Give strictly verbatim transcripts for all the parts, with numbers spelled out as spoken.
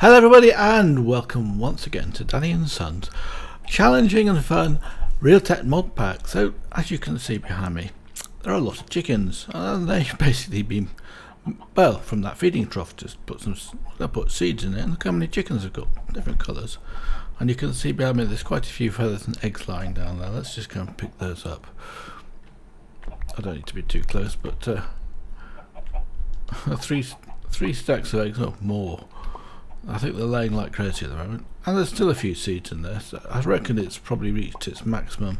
Hello everybody and welcome once again to Danny and Sons challenging and fun Real Tech mod pack. So as you can see behind me, there are a lot of chickens and they've basically been, well, from that feeding trough just put some I put seeds in it, and look how many chickens have got different colours. And you can see behind me there's quite a few feathers and eggs lying down there. Let's just go and pick those up. I don't need to be too close, but uh, three three stacks of eggs or more. I think they're laying like crazy at the moment, and there's still a few seeds in there, so I reckon it's probably reached its maximum.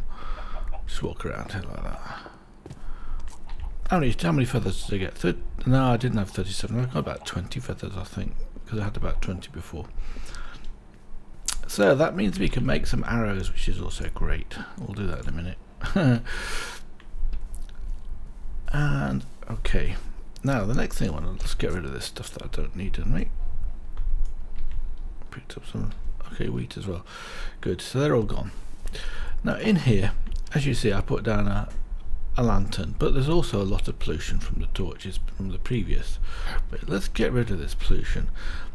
Just walk around here like that. How many, how many feathers did I get? Thir no, I didn't have thirty-seven, I got about twenty feathers I think, because I had about twenty before. So that means we can make some arrows, which is also great. We'll do that in a minute. And, okay, now the next thing I want to, let's get rid of this stuff that I don't need in me. Picked up some okay wheat as well. Good, so they're all gone. Now in here, as you see, I put down a, a lantern, but there's also a lot of pollution from the torches from the previous. But let's get rid of this pollution.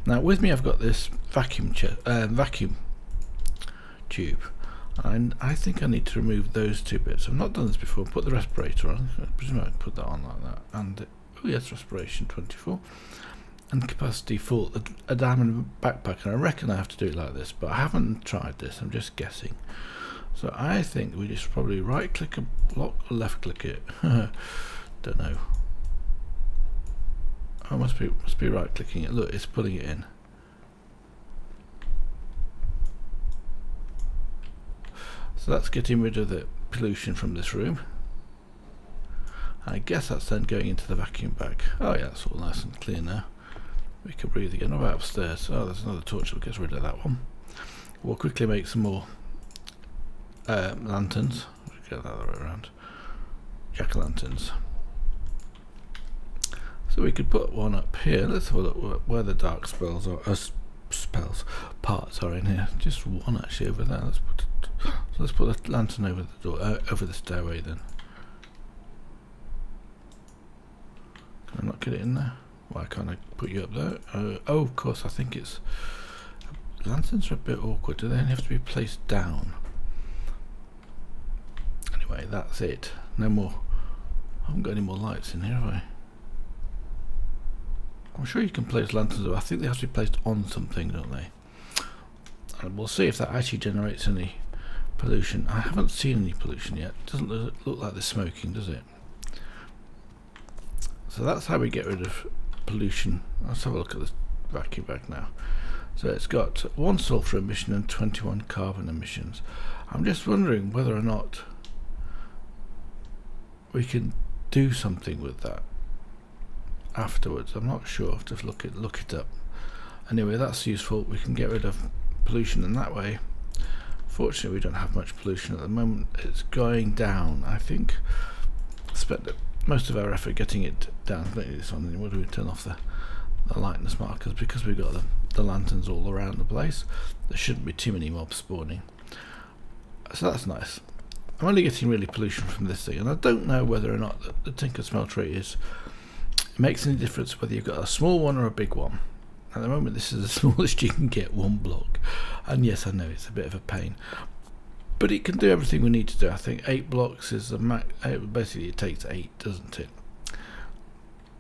Now with me, I've got this vacuum uh, vacuum tube, and I think I need to remove those two bits. I've not done this before. Put the respirator on. I presume I can put that on like that. And oh yes, respiration twenty-four. And capacity for a diamond backpack, and I reckon I have to do it like this, but I haven't tried this, I'm just guessing. So I think we just probably right click a block or left click it. Don't know. I must be must be right clicking it. Look, it's putting it in. So that's getting rid of the pollution from this room. I guess that's then going into the vacuum bag. Oh yeah, that's all nice and clear now. We can breathe again. What about upstairs? Oh, there's another torch that gets rid of that one. We'll quickly make some more um, lanterns. Get that the way around. Jack-o'-lanterns. So we could put one up here. Let's have a look where the dark spells are. Uh, spells parts are in here. Just one actually over there. Let's put it, so let's put the lantern over the door, uh, over the stairway then. Can I not get it in there? Why can't I put you up there? Uh, oh, of course, I think it's... Lanterns are a bit awkward. Do they only have to be placed down? Anyway, that's it. No more. I haven't got any more lights in here, have I? I'm sure you can place lanterns, but I think they have to be placed on something, don't they? And we'll see if that actually generates any pollution. I haven't seen any pollution yet. It doesn't look like they're smoking, does it? So that's how we get rid of pollution. Let's have a look at this vacuum bag now. So it's got one sulfur emission and twenty-one carbon emissions. I'm just wondering whether or not we can do something with that afterwards. I'm not sure. I have to look it look it up. Anyway, that's useful. We can get rid of pollution in that way. Fortunately, we don't have much pollution at the moment. It's going down. I think. Spent it. Most of our effort getting it down. This one, what do we turn off the, the lightness markers, because we've got the, the lanterns all around the place. There shouldn't be too many mobs spawning, so that's nice. I'm only getting really pollution from this thing, and I don't know whether or not the, the Tinker smelter is. It makes any difference whether you've got a small one or a big one. At the moment, this is the smallest you can get, one block, and yes, I know it's a bit of a pain. But it can do everything we need to do. I think eight blocks is the max. Basically, it takes eight, doesn't it?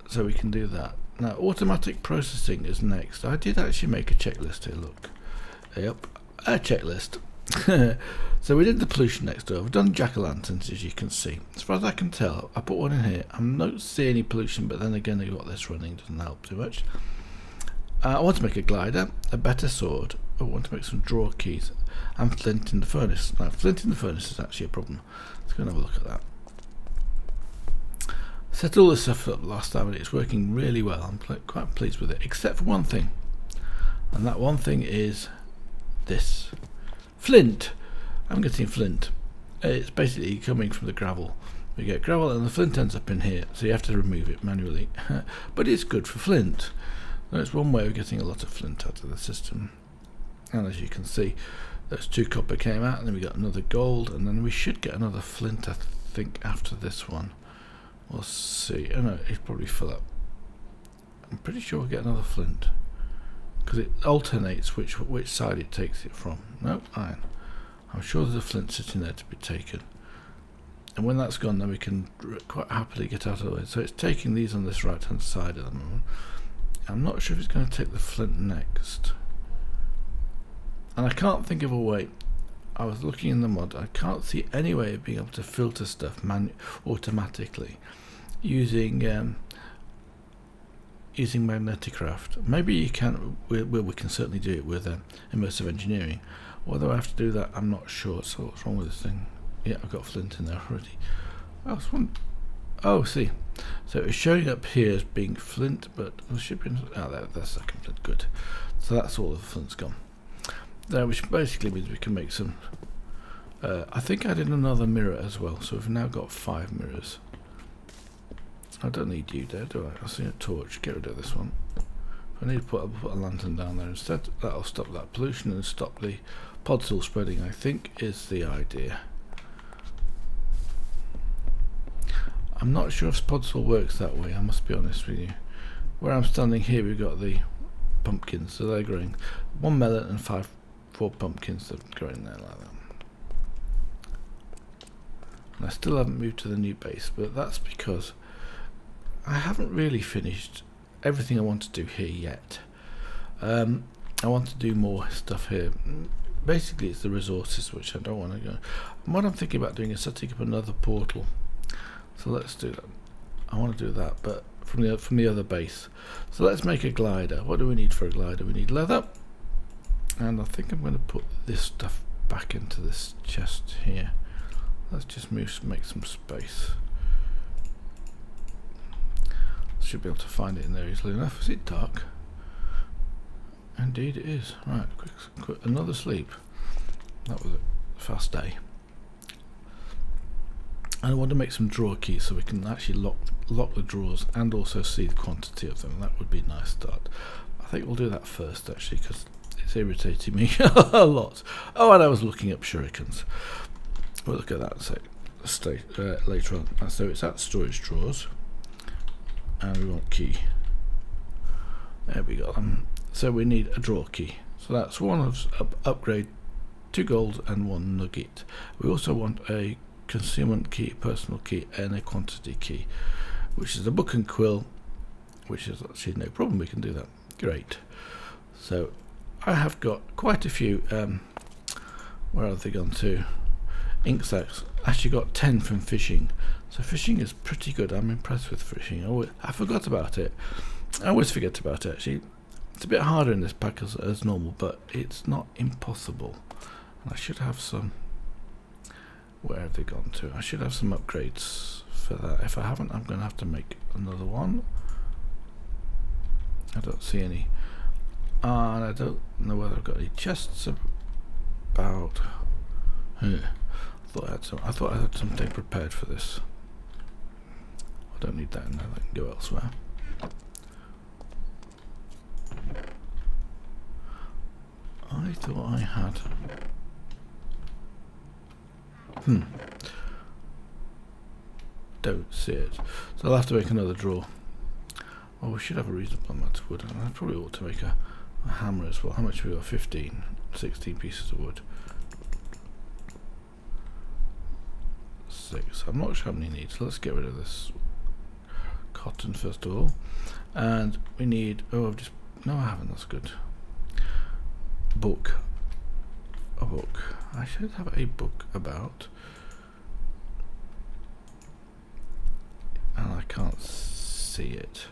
So we can do that. Now, automatic processing is next. I did actually make a checklist here. Look, yep, a checklist. So we did the pollution next door. We've done jack-o'-lanterns, as you can see. As far as I can tell, I put one in here. I'm not seeing any pollution, but then again, I've got this running. Doesn't help too much. Uh, I want to make a glider, a better sword. I want to make some draw keys and flint in the furnace. Now flint in the furnace is actually a problem. Let's go and have a look at that. Set all this stuff up last time and it's working really well. I'm pl quite pleased with it, except for one thing, and that one thing is this flint. I'm getting flint. It's basically coming from the gravel. We get gravel and the flint ends up in here, so you have to remove it manually. But it's good for flint. Now it's one way of getting a lot of flint out of the system. And as you can see, those two copper came out, and then we got another gold, and then we should get another flint, I think, after this one. We'll see. Oh no, it's probably full up. I'm pretty sure we'll get another flint. because it alternates which which side it takes it from. No, iron. I'm sure there's a flint sitting there to be taken. And when that's gone, then we can quite happily get out of the way. So it's taking these on this right-hand side at the moment. I'm not sure if it's going to take the flint next. And I can't think of a way. I was looking in the mod. I can't see any way of being able to filter stuff manu automatically using um, using Magneticraft. Maybe you can. We, we can certainly do it with uh, Immersive Engineering. Whether I have to do that, I'm not sure. So what's wrong with this thing? Yeah, I've got flint in there already. I was wondering. Oh, see. So it's showing up here as being flint, but it should be. Ah, oh, that, that's second flint. Good. So that's all the flint's gone. There, which basically means we can make some. Uh, I think I did another mirror as well, so we've now got five mirrors. I don't need you there, do I? I see a torch. Get rid of this one. If I need to put, I'll put a lantern down there instead. That'll stop that pollution and stop the pods all spreading, I think, is the idea. I'm not sure if Podsaw works that way, I must be honest with you. Where I'm standing here, we've got the pumpkins, so they're growing. One melon and five, four pumpkins that are growing there like that. And I still haven't moved to the new base, but that's because I haven't really finished everything I want to do here yet. Um, I want to do more stuff here. Basically, it's the resources, which I don't want to go. And what I'm thinking about doing is setting up another portal. So let's do that. I want to do that, but from the from the other base. So let's make a glider. What do we need for a glider? We need leather, and I think I'm going to put this stuff back into this chest here. Let's just move, make some space. Should be able to find it in there easily enough. Is it dark? Indeed, it is. Right, quick, quick another sleep. That was a fast day. And I want to make some drawer keys so we can actually lock lock the drawers and also see the quantity of them. That would be a nice start. I think we'll do that first actually, because it's irritating me a lot. Oh, and I was looking up shurikens. We'll look at that a sec, stay, uh, later on. And so it's at storage drawers, and we want key. There we go. Um, so we need a drawer key. So that's one of up, upgrade, two gold and one nugget. We also want a concealment key, personal key, and a quantity key, which is the book and quill, which is actually no problem, we can do that. Great. So I have got quite a few, um, where have they gone to? Ink sacks. Actually got ten from fishing, so fishing is pretty good. I'm impressed with fishing. I, always, I forgot about it. I always forget about it actually. It's a bit harder in this pack as, as normal, but it's not impossible. And I should have some. Where have they gone to? I should have some upgrades for that. If I haven't, I'm going to have to make another one. I don't see any. Uh, and I don't know whether I've got any chests about. Huh. I thought I had some. I thought I had something prepared for this. I don't need that in there. I can go elsewhere. I thought I had. Hmm. Don't see it. So I'll have to make another drawer. Oh, we should have a reasonable amount of wood. I probably ought to make a, a hammer as well. How much have we got? fifteen, sixteen pieces of wood. Six. I'm not sure how many we need. So let's get rid of this cotton first of all. And we need. Oh, I've just. No, I haven't. That's good. Book. A book. I should have a book about, and I can't see it,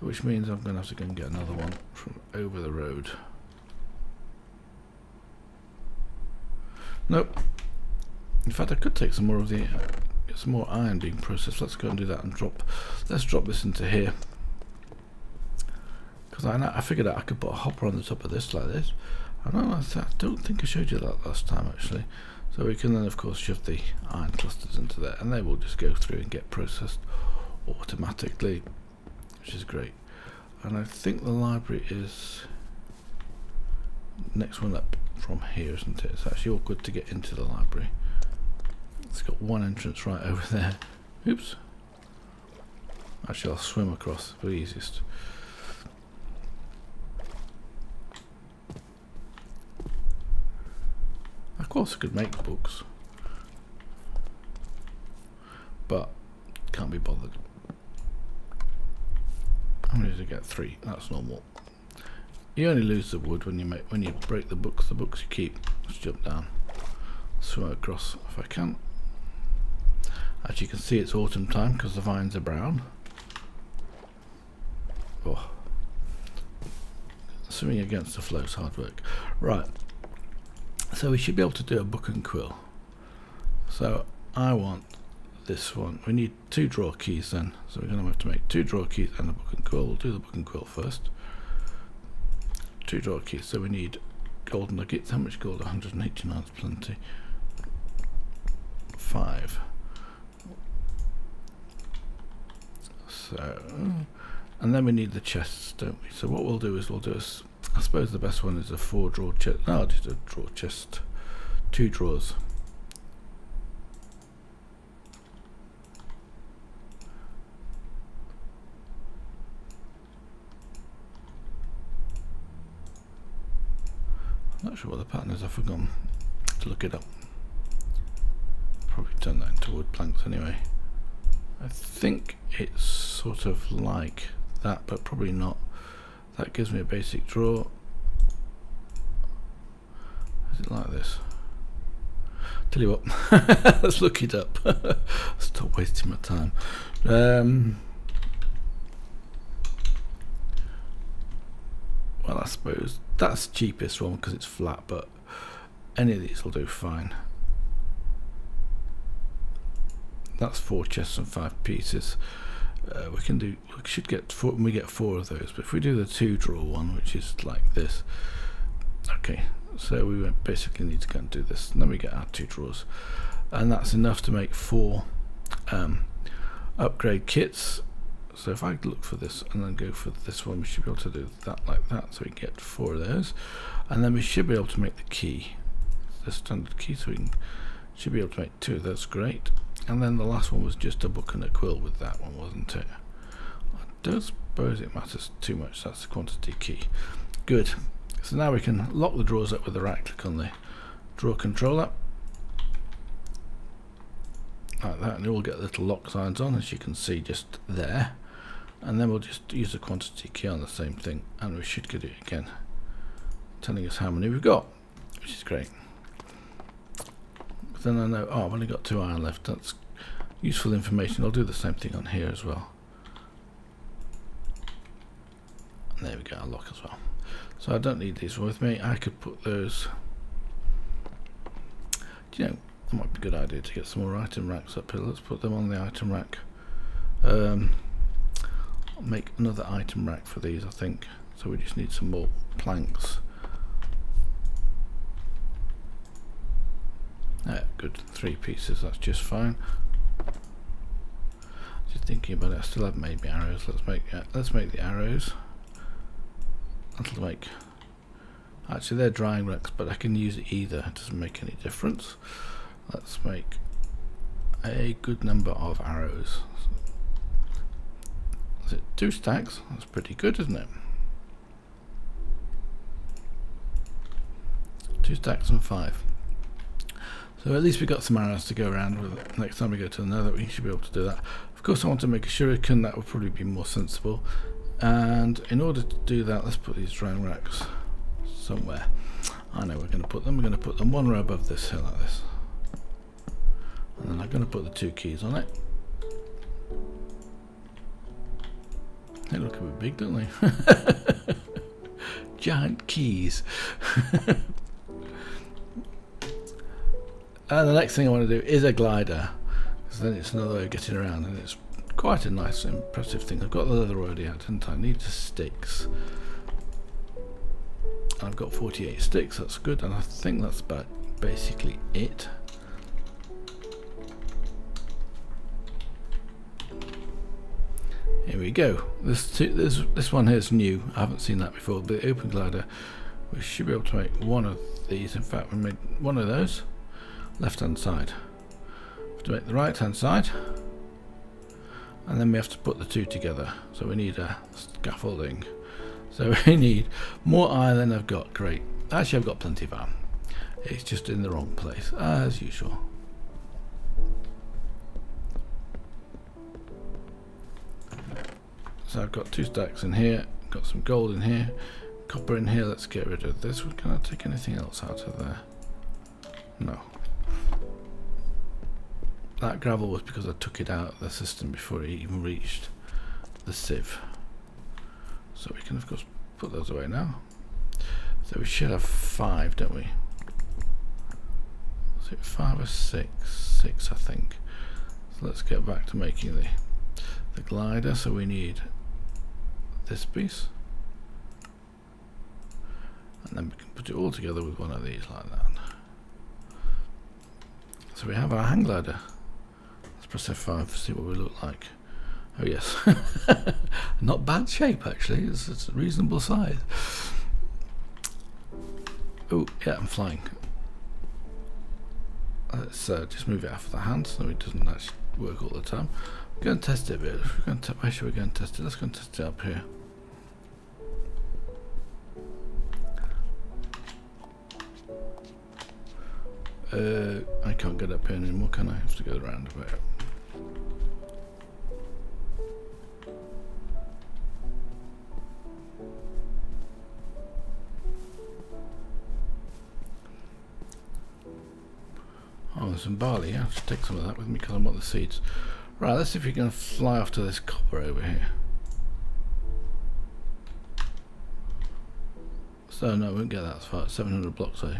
which means I'm going to have to go and get another one from over the road. Nope. In fact, I could take some more of the uh, some more iron being processed. Let's go and do that and drop. Let's drop this into here, because I, I figured out I could put a hopper on the top of this like this. I don't, know, I don't think I showed you that last time actually. So we can then of course shove the iron clusters into there, and they will just go through and get processed automatically, which is great. And I think the library is next one up from here, isn't it? It's actually awkward to get into the library. It's got one entrance right over there. Oops. Actually I'll swim across, it's the easiest. course I could make books, but can't be bothered. How many did I get? Three. That's normal. You only lose the wood when you make when you break the books. The books you keep. Let's jump down, swim across if I can. As you can see, it's autumn time because the vines are brown. Oh, swimming against the flow's hard work. Right. So we should be able to do a book and quill. So I want this one. We need two draw keys then. So we're going to have to make two draw keys and a book and quill. We'll do the book and quill first. Two draw keys. So we need gold nuggets. How much gold? one hundred eighty-nine is plenty. Five. So, and then we need the chests, don't we? So what we'll do is we'll do a I suppose the best one is a four draw chest. No, just a draw chest. Two drawers. I'm not sure what the pattern is. I've forgotten to look it up. Probably turn that into wood planks anyway. I think it's sort of like that, but probably not. That gives me a basic draw. Is it like this? Tell you what, let's look it up. Stop wasting my time. Um, well, I suppose that's the cheapest one because it's flat, but any of these will do fine. That's four chests and five pieces. Uh, we can do. We should get four. We get four of those. But if we do the two draw one, which is like this, okay. So we basically need to go and do this. And then we get our two draws, and that's enough to make four um, upgrade kits. So if I look for this and then go for this one, we should be able to do that like that. So we can get four of those, and then we should be able to make the key, the standard key. So we can, should be able to make two. That's great. And then the last one was just a book and a quill with that one, wasn't it? I don't suppose it matters too much. That's the quantity key. Good. So now we can lock the drawers up with a right click on the drawer controller. Like that, and it will get little lock signs on, as you can see just there. And then we'll just use the quantity key on the same thing, and we should get it again, telling us how many we've got, which is great. Then I know, oh, I've only got two iron left. That's useful information. I'll do the same thing on here as well. And there we go, I'll lock as well. So I don't need these with me. I could put those, do you know, that might be a good idea to get some more item racks up here. Let's put them on the item rack. Um, I'll make another item rack for these, I think. So we just need some more planks. Uh, good, three pieces, that's just fine. Just thinking about it, I still haven't made my arrows. Let's make uh, let's make the arrows. That'll make, actually they're drying racks, but I can use it either, it doesn't make any difference. Let's make a good number of arrows. Is it two stacks? That's pretty good, isn't it? Two stacks and five. So at least we got some arrows to go around with. Next time we go to another, we should be able to do that. Of course, I want to make a shuriken. That would probably be more sensible. And in order to do that, let's put these drying racks somewhere. I know we're going to put them. We're going to put them one row above this here, like this. And then I'm going to put the two keys on it. They look a bit big, don't they? Giant keys. And the next thing I want to do is a glider, because then it's another way of getting around, and it's quite a nice, impressive thing. I've got the leather already out, didn't I? I need the sticks. I've got forty-eight sticks, that's good, and I think that's about basically it. Here we go. This two, this this one here is new. I haven't seen that before. But the open glider, we should be able to make one of these. In fact, we made one of those. Left hand side. We have to make the right hand side, and then we have to put the two together. So we need a scaffolding. So we need more iron than I've got. Great. Actually, I've got plenty of iron. It's just in the wrong place, as usual. So I've got two stacks in here, got some gold in here, copper in here. Let's get rid of this. Can I take anything else out of there? No. That gravel was because I took it out of the system before it even reached the sieve. So we can, of course, put those away now. So we should have five, don't we? Is it five or six? Six, I think. So let's get back to making the, the glider. So we need this piece. And then we can put it all together with one of these like that. So we have our hang glider. Let's press F five to see what we look like. Oh yes, not bad shape actually, it's, it's a reasonable size. Oh yeah, I'm flying. Let's uh, just move it off the hand so it doesn't actually work all the time. We're going to test it a bit. We're going to where should we go and test it? Let's go and test it up here. Uh, I can't get up here anymore, can I? I have to go around a bit. Oh, there's some barley, yeah. I'll just take some of that with me because I want the seeds. Right, let's see if we can fly off to this copper over here. So, no, we won't get that far. seven hundred blocks, eh?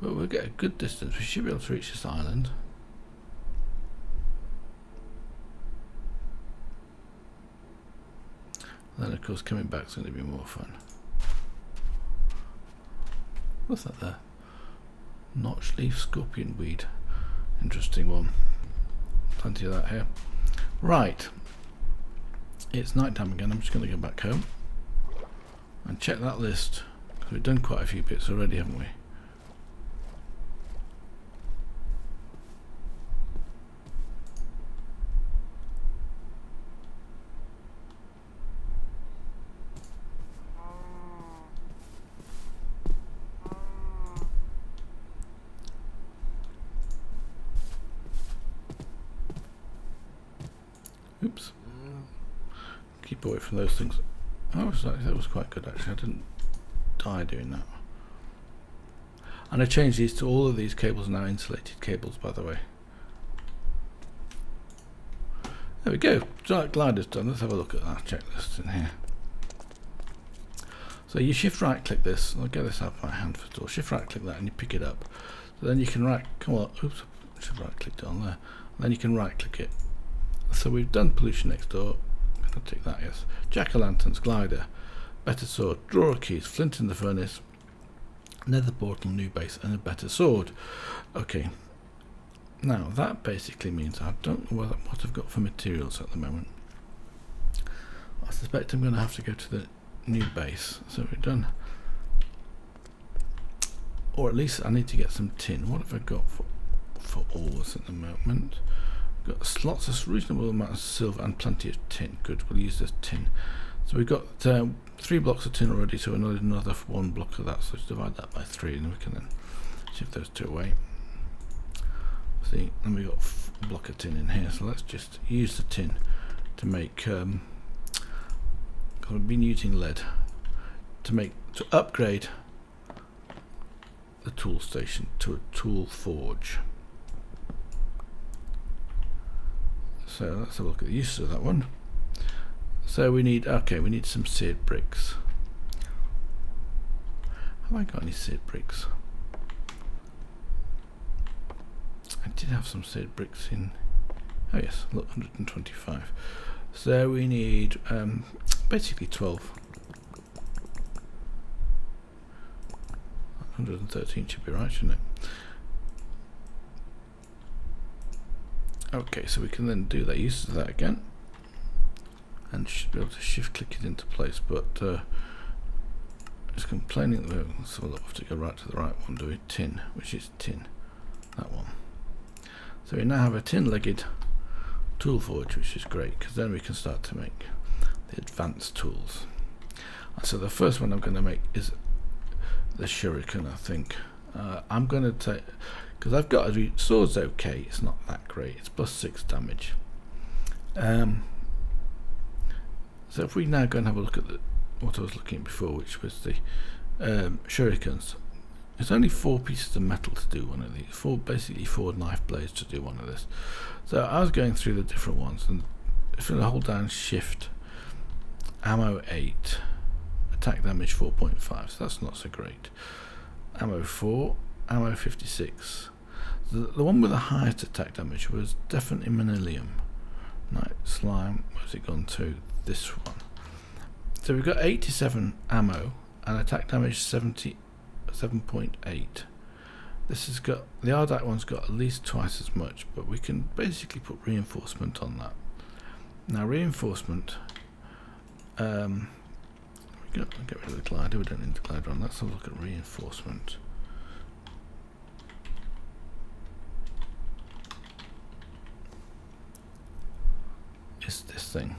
But we'll get a good distance. We should be able to reach this island. And then, of course, coming back's going to be more fun. What's that there? Notch leaf scorpion weed. Interesting one. Plenty of that here. Right. It's night time again. I'm just going to go back home and check that list. Because we've done quite a few bits already, haven't we? Oops. Keep away from those things. I was like, that was quite good actually. I didn't die doing that. And I changed these to all of these cables now insulated cables, by the way. There we go. Dark glider's done. Let's have a look at our checklist in here. So you shift right click this. I'll get this out of my hand first of all. Shift right click that and you pick it up. So then you can right come on. Oops. I should right click it on there. And then you can right click it. So we've done pollution next door. I'll take that, yes. Jack-o'-lanterns, glider, better sword, drawer keys, flint in the furnace, nether portal, new base, and a better sword. Okay. Now that basically means I don't know what I've got for materials at the moment. I suspect I'm going to have to go to the new base. So we're done. Or at least I need to get some tin. What have I got for for ores at the moment? Got slots, a reasonable amount of silver and plenty of tin. Good, we'll use this tin. So we've got uh, three blocks of tin already, so we'll need another one block of that. So let's divide that by three and we can then shift those two away. See, and we've got a block of tin in here, so let's just use the tin to make um, I've been using lead to make to upgrade the tool station to a tool forge. So let's have a look at the use of that one. So we need, okay, we need some seared bricks. Have I got any seared bricks? I did have some seared bricks in, oh yes, look, one hundred twenty-five. So we need um, basically twelve. one hundred thirteen should be right, shouldn't it? Okay, so we can then do that, use of that again, and should be able to shift click it into place. But uh, it's complaining that we so we'll have to go right to the right one, do we? Tin, which is tin, that one. So we now have a tin-legged tool forge, which is great because then we can start to make the advanced tools. And so the first one I'm going to make is the shuriken, I think, Uh, I'm going to take, because I've got a sword's okay, it's not that great, it's plus six damage. Um, so if we now go and have a look at the, what I was looking at before, which was the um, shurikens. It's only four pieces of metal to do one of these, four basically four knife blades to do one of this. So I was going through the different ones, and if you hold down shift, ammo eight, attack damage four point five, so that's not so great. Ammo four, ammo fifty-six. The, the one with the highest attack damage was definitely Manyullyn. Night slime, where's it gone to? This one. So we've got eighty-seven ammo and attack damage seventy-seven point eight. This has got, the Ardite one's got at least twice as much, but we can basically put reinforcement on that. Now reinforcement, um, we got, get rid of the glider, we don't need the glider on. Let's have a look at reinforcement. It's this thing.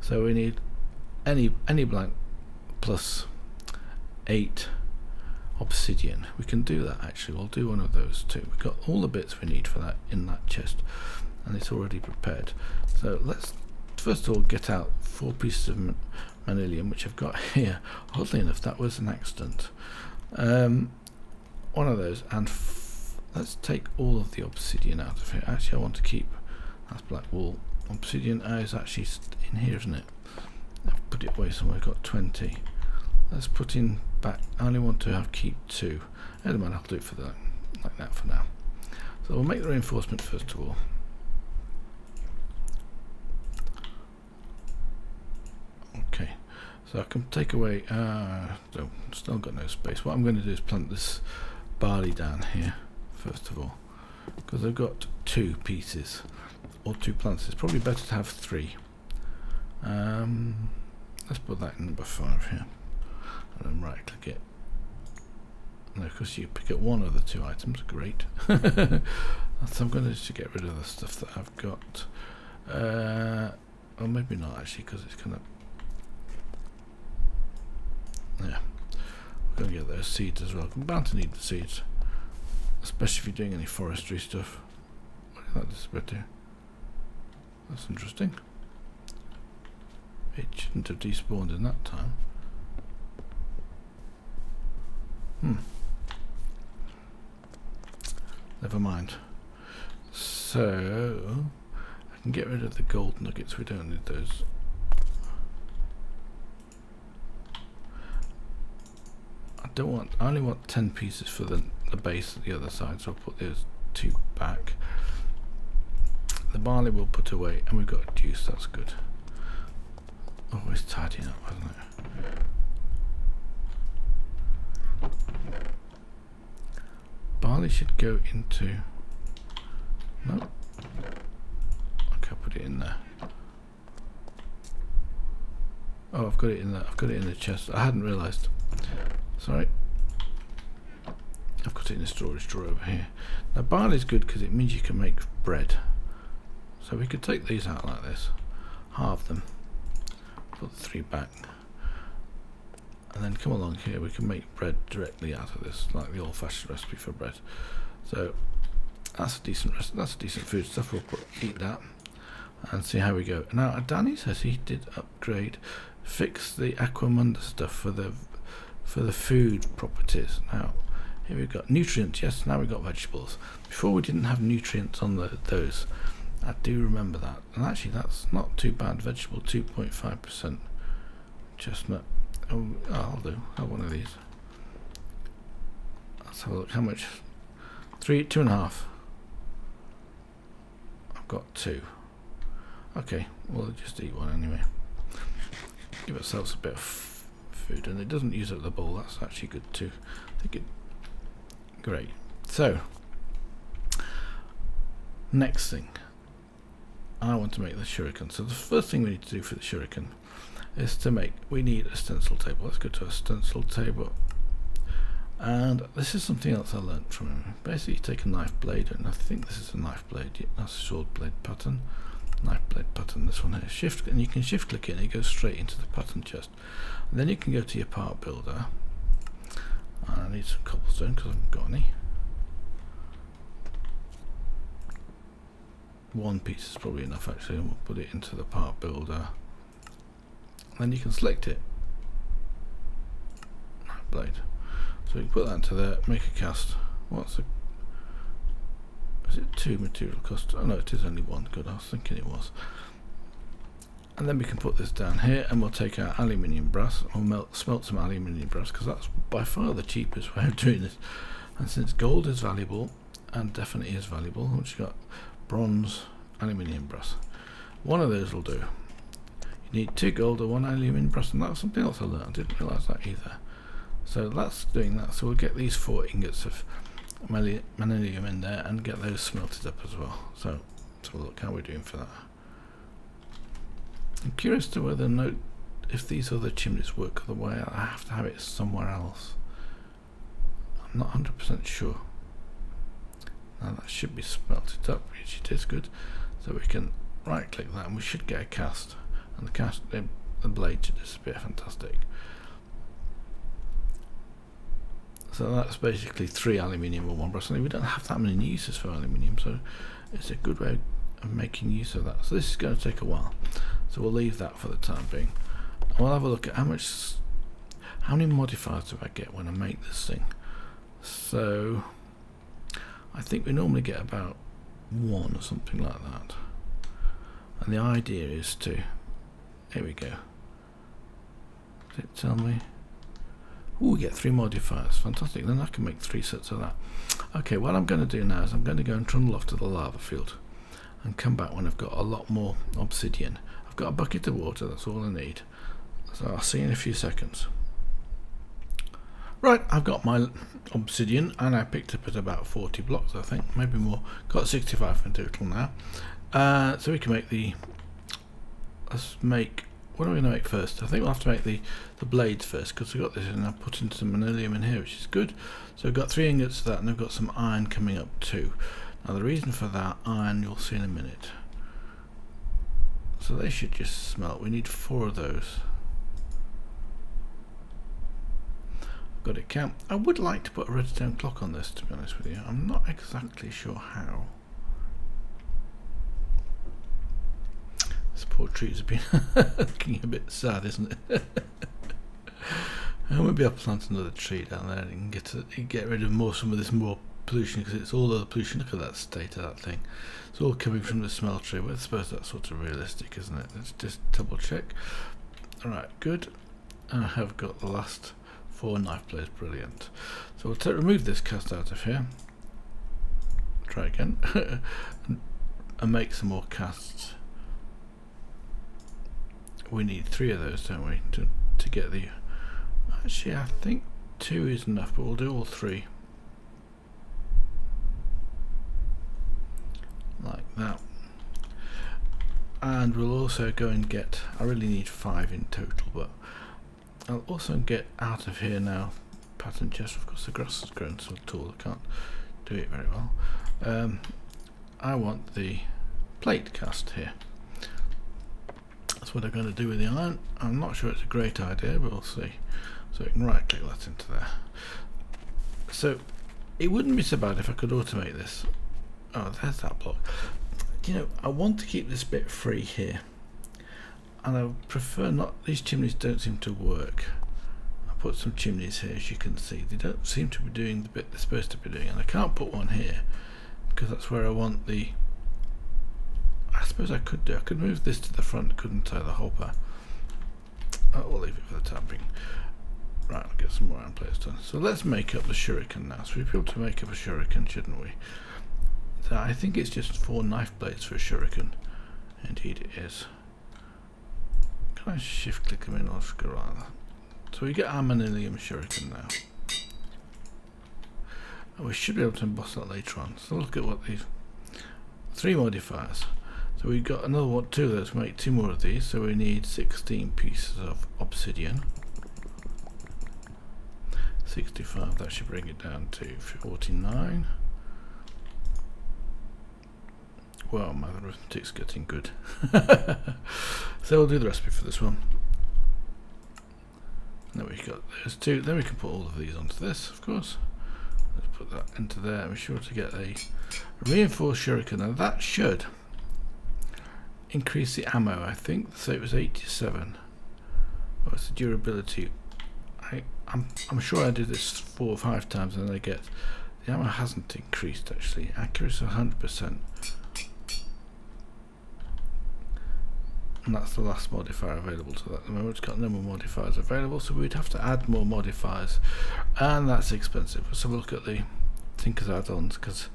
So we need any any blank plus eight obsidian. We can do that actually. We'll do one of those too. We've got all the bits we need for that in that chest, and it's already prepared. So let's first of all get out four pieces of Manyullyn, which I've got here. Oddly enough, that was an accident. Um, one of those, and f let's take all of the obsidian out of here. Actually, I want to keep that's black wool. Obsidian is actually in here, isn't it? I've put it away somewhere. I've got twenty. Let's put in back. I only want to have keep two. I don't mind. I'll do it for that, like that for now. So we'll make the reinforcement first of all. Okay, so I can take away, uh, no, still got no space. What I'm going to do is plant this barley down here first of all, because I've got two pieces or two plants. It's probably better to have three. Um, let's put that in number five here, and then right click it. And of course you pick up one of the two items, great. So I'm going to just get rid of the stuff that I've got. Uh, or maybe not actually, because it's going to, yeah, we're going to get those seeds as well. I'm bound to need the seeds, especially if you're doing any forestry stuff. What did that disappear? That's interesting. It shouldn't have despawned in that time. Hmm. Never mind. So I can get rid of the gold nuggets. We don't need those. I don't want. I only want ten pieces for the the base at the other side. So I'll put those two back. The barley we'll put away, and we've got a juice. That's good. Always tidying up, wasn't it? Barley should go into. No. Nope. Okay, I'll put it in there. Oh, I've got it in there. I've got it in the chest. I hadn't realised. Sorry. I've got it in the storage drawer over here. Now barley's good because it means you can make bread. So we could take these out like this, halve them. Put the three back, and then come along here. We can make bread directly out of this, like the old-fashioned recipe for bread. So that's a decent recipe. That's a decent food stuff. We'll put, eat that and see how we go. Now, Danny says he did upgrade, fix the Aquamunda stuff for the for the food properties. Now here we've got nutrients. Yes, now we've got vegetables. Before we didn't have nutrients on the, those. I do remember that, and actually that's not too bad. Vegetable two point five percent chestnut. Oh, I'll do. I'll have one of these. Let's have a look. How much? Three, two and a half. I've got two. Okay, we'll just eat one anyway. Give ourselves a bit of food, and it doesn't use up the bowl. That's actually good too. I think it. Great. So, next thing. I want to make the shuriken. So the first thing we need to do for the shuriken is to make, we need a stencil table. Let's go to a stencil table. And this is something else I learned from him. Basically you take a knife blade, and I think this is a knife blade. Yeah, that's a sword blade pattern. Knife blade pattern, this one here. Shift, and you can shift click it and it goes straight into the pattern chest. And then you can go to your part builder. I need some cobblestone because I haven't got any. One piece is probably enough actually, and we'll put it into the part builder. Then you can select it. Blade. So you can put that into there, make a cast. What's the, is it two material cost? Oh no, it is only one, good, I was thinking it was. And then we can put this down here and we'll take our aluminium brass, or melt, smelt some aluminium brass, because that's by far the cheapest way of doing this. And since gold is valuable, and definitely is valuable, which you got bronze, aluminium brass. One of those will do. You need two gold or one aluminium brass, and that's something else I learned. I didn't realise that either. So that's doing that. So we'll get these four ingots of manyullyn in there and get those smelted up as well. So, so look how we're doing for that. I'm curious to whether note if these other chimneys work the way I have to have it somewhere else. I'm not one hundred percent sure. Now that should be smelted up, which it is good. So we can right click that and we should get a cast, and the cast the, the blade should disappear. Fantastic. So that's basically three aluminium and one brass. We don't have that many uses for aluminium, so it's a good way of making use of that. So this is going to take a while, so we'll leave that for the time being. We'll have a look at how much, how many modifiers do I get when I make this thing. So I think we normally get about one or something like that. And the idea is to, here we go. Did it tell me? Ooh, we get three modifiers, fantastic. Then I can make three sets of that. Okay, what I'm going to do now is I'm going to go and trundle off to the lava field and come back when I've got a lot more obsidian. I've got a bucket of water, that's all I need. So I'll see you in a few seconds. Right, I've got my obsidian and I picked up at about forty blocks, I think, maybe more. Got sixty-five in total now. Uh, so we can make the, let's make, what are we going to make first? I think we'll have to make the, the blades first, because we've got this and I've put in some manyullyn in here, which is good. So we've got three ingots of that, and I've got some iron coming up too. Now the reason for that iron you'll see in a minute. So they should just smelt. We need four of those. I've got it count. I would like to put a redstone clock on this, to be honest with you. I'm not exactly sure how. This poor trees have been looking a bit sad, isn't it? And maybe I'll plant another tree down there and get to, get rid of more some of this more pollution, because it's all other pollution. Look at that state of that thing. It's all coming from the smeltery. Well, I suppose that's sort of realistic, isn't it? Let's just double check. All right, good. I have got the last four knife blades. Brilliant. So we'll t remove this cast out of here. Try again and, and make some more casts. We need three of those, don't we, to, to get the, actually I think two is enough, but we'll do all three like that. And we'll also go and get, I really need five in total, but I'll also get out of here now pattern chest. Of course the grass has grown so tall I can't do it very well. um, I want the plate cast here. That's what I'm going to do with the iron. I'm not sure it's a great idea, but we'll see. So we can right click that into there. So it wouldn't be so bad if I could automate this. Oh, there's that block. You know, I want to keep this bit free here, and I prefer not, these chimneys don't seem to work. I put some chimneys here, as you can see. They don't seem to be doing the bit they're supposed to be doing, and I can't put one here because that's where I want the, I suppose I could do, I could move this to the front, couldn't I, the hopper? Oh, we'll leave it for the time being. Right, I'll get some more iron plates done. So let's make up the shuriken now. So we'd be able to make up a shuriken, shouldn't we? So I think it's just four knife blades for a shuriken. Indeed it is. Can I shift click them in or just go like that? So we get our manyullyn shuriken now. And we should be able to emboss that later on. So look at what these, three modifiers. So we've got another one, two of those, make two more of these. So we need sixteen pieces of obsidian. sixty-five, that should bring it down to forty-nine. Well, my arithmetic's getting good. So we'll do the recipe for this one. Then we've got those two. Then we can put all of these onto this, of course. Let's put that into there. Be sure to get a reinforced shuriken. Now that should increase the ammo, I think. So it was eighty-seven. What's the durability? I, I'm, I'm sure I did this four or five times and I get... The ammo hasn't increased, actually. Accuracy one hundred percent. And that's the last modifier available to that at the moment. It's got no more modifiers available, so we'd have to add more modifiers. And that's expensive. So we'll look at the Tinker's add-ons, because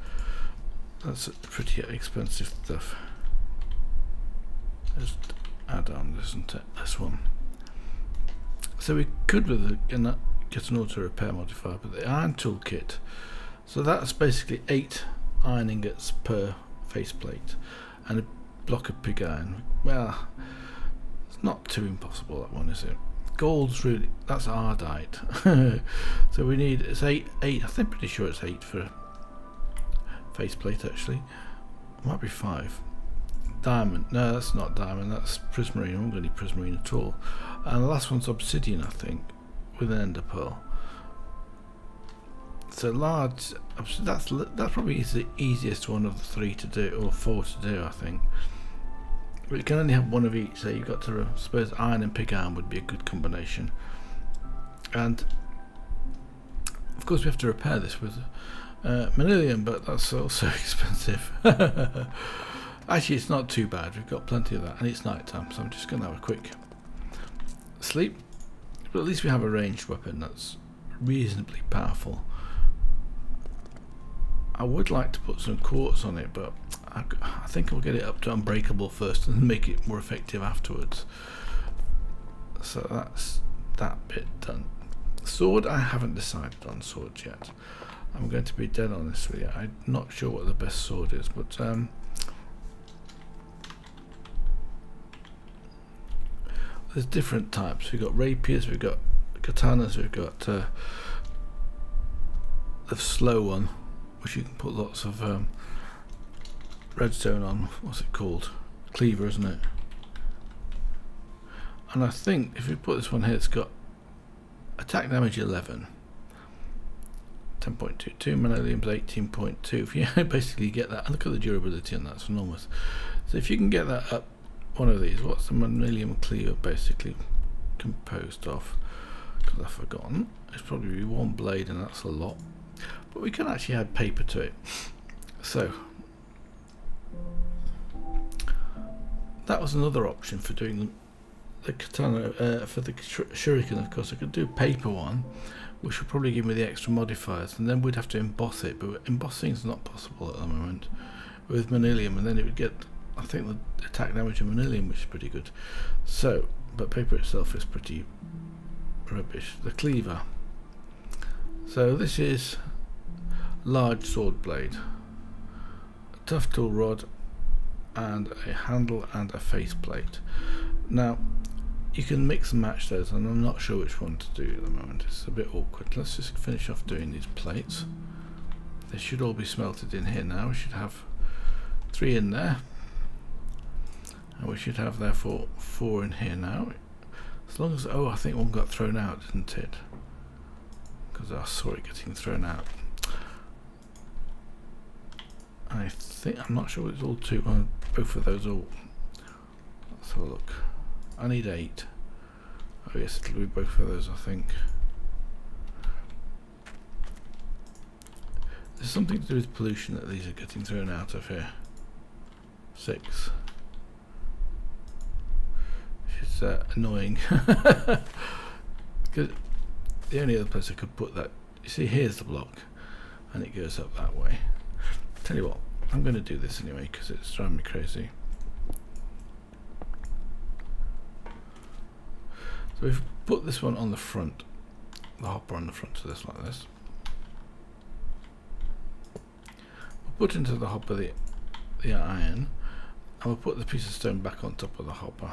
that's pretty expensive stuff. Just add-on, isn't it? This one. So we could with the, get an auto repair modifier, but the iron toolkit. So that's basically eight iron ingots per faceplate and a block of pig iron. Well, it's not too impossible, that one, is it? Gold's really, that's Ardite. So we need, it's eight, eight, I think, pretty sure it's eight for faceplate actually. It might be five. Diamond, no, that's not diamond, that's prismarine. I'm not going to need prismarine at all. And the last one's obsidian, I think, with an ender pearl. So large, that's that's probably the easiest one of the three to do, or four to do, I think. But you can only have one of each, so you've got to, I suppose iron and pig iron would be a good combination. And of course we have to repair this with uh, Manyullyn, but that's also expensive. Actually, it's not too bad, we've got plenty of that, and it's night time, so I'm just going to have a quick sleep. But at least we have a ranged weapon that's reasonably powerful. I would like to put some quartz on it, but I, I think I'll get it up to unbreakable first and make it more effective afterwards. So that's that bit done. Sword, I haven't decided on sword yet. I'm going to be dead honest with you. I'm not sure what the best sword is, but um, there's different types. We've got rapiers, we've got katanas, we've got uh, the slow one, which you can put lots of um, redstone on. What's it called? Cleaver, isn't it? And I think if we put this one here, it's got attack damage eleven, ten point two two, Manyullyn's eighteen point two. If you basically get that, and look at the durability on that, it's enormous. So if you can get that up. One of these, what's the Manyullyn cleaver basically composed of? Because I've forgotten. It's probably one blade, and that's a lot. But we can actually add paper to it. So that was another option for doing the katana. Uh, for the shuriken, of course, I could do paper one, which would probably give me the extra modifiers, and then we'd have to emboss it. But embossing is not possible at the moment with Manyullyn, and then it would get. I think the attack damage of Manyullyn, which is pretty good. So, but paper itself is pretty rubbish. The cleaver. So this is large sword blade, a tough tool rod, and a handle and a face plate. Now you can mix and match those, and I'm not sure which one to do at the moment. It's a bit awkward. Let's just finish off doing these plates. They should all be smelted in here now. We should have three in there. And we should have therefore four in here now, as long as, oh, I think one got thrown out, didn't it? Because I saw it getting thrown out. I think, I'm not sure it's all two, well, both of those all. Let's have a look. I need eight. Oh yes, it'll be both of those, I think. There's something to do with pollution that these are getting thrown out of here. Six. It's uh, annoying. Because the only other place I could put that, you see, here's the block, and it goes up that way. Tell you what, I'm going to do this anyway because it's driving me crazy. So we've put this one on the front, the hopper on the front of this like this. We'll put into the hopper the the iron, and we'll put the piece of stone back on top of the hopper.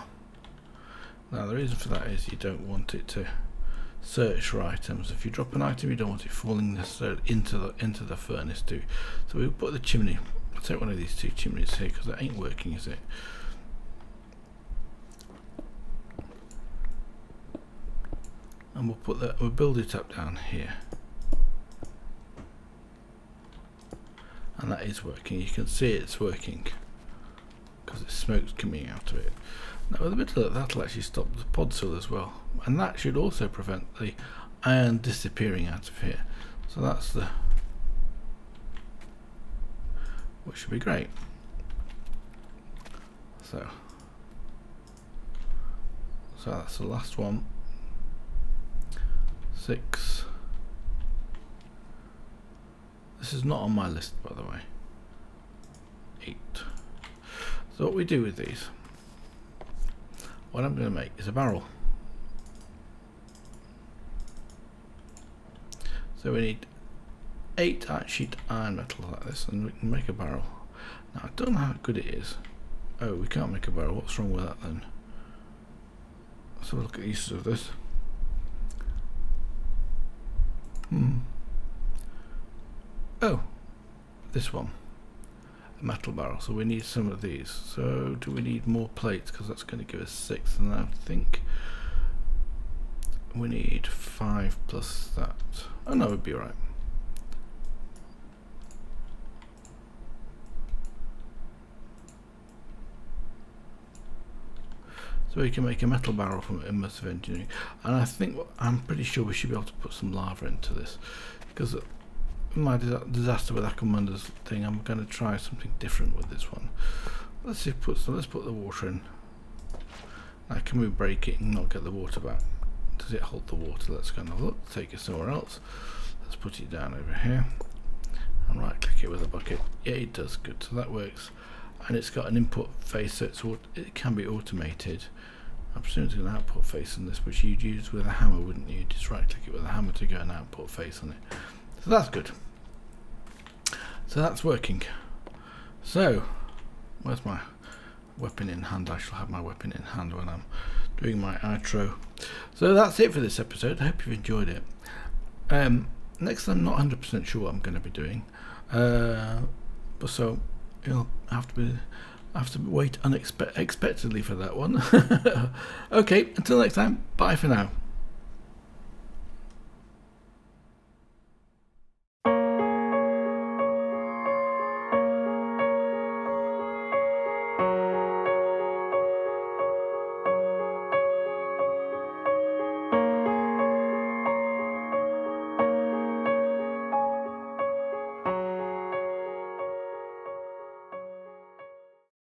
Now the reason for that is you don't want it to search for items. If you drop an item, you don't want it falling necessarily into the into the furnace too. So we'll put the chimney. I'll take one of these two chimneys here because that ain't working, is it? And and we'll put that, we'll build it up down here. And that is working. You can see it's working because the smoke's coming out of it. Now with a bit of that, that'll actually stop the pod sill as well, and that should also prevent the iron disappearing out of here. So that's the, which should be great. So, so that's the last one. Six. This is not on my list, by the way. Eight. So what we do with these, what I'm going to make is a barrel. So we need eight sheet iron metal like this, and we can make a barrel. Now I don't know how good it is. Oh, we can't make a barrel. What's wrong with that then? Let's have a look at uses of this. Hmm. Oh, this one, a metal barrel. So we need some of these. So do we need more plates? Because that's going to give us six, and I think we need five plus that. Oh no, it would be all right. So we can make a metal barrel from Immersive Engineering, and I think I'm pretty sure we should be able to put some lava into this, because my disaster with Aquamunda's thing, I'm going to try something different with this one. Let's see, put so let's put the water in. Now can we break it and not get the water back? Does it hold the water? Let's go and have a look. Take it somewhere else. Let's put it down over here and right click it with a bucket. Yeah, it does. Good, so that works. And it's got an input face, so it's, it can be automated. I'm presuming it's got an output face on this, which you'd use with a hammer, wouldn't you? Just right click it with a hammer to get an output face on it. So that's good. So that's working. So where's my weapon in hand? I shall have my weapon in hand when I'm doing my outro. So that's it for this episode. I hope you've enjoyed it. Um, next I'm not one hundred percent sure what I'm going to be doing, uh, but so you'll have to be have to wait unexpectedly for that one. Okay, until next time, bye for now.